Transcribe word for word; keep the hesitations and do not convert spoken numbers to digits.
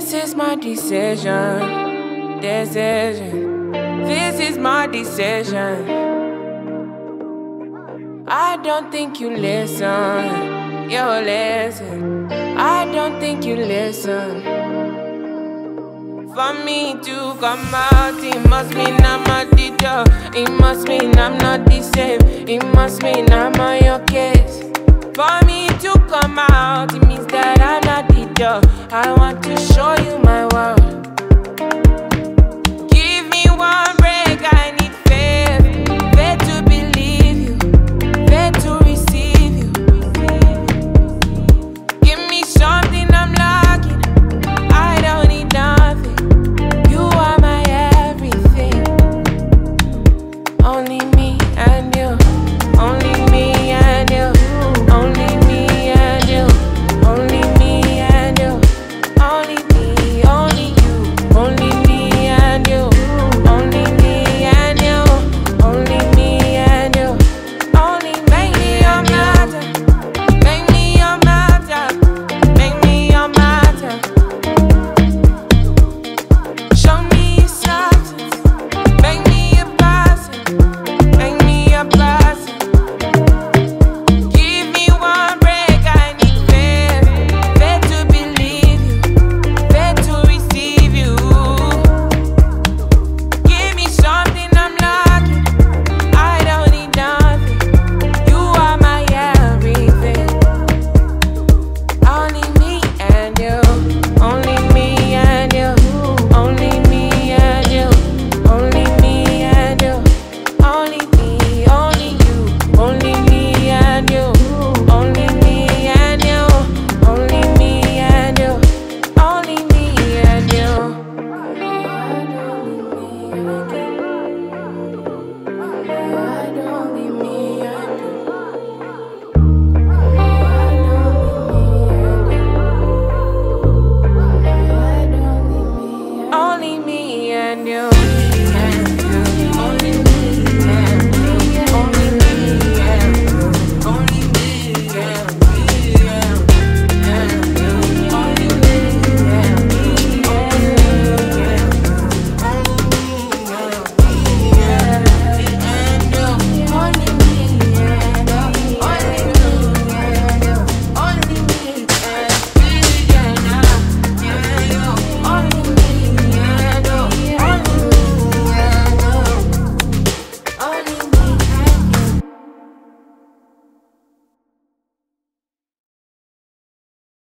This is my decision, decision. This is my decision. I don't think you listen, you listen. I don't think you listen. For me to come out, it must mean I'm a detail. It must mean I'm not the same. It must mean I'm on your case. For me to come out, it means that I'm not the dog. I want to show you my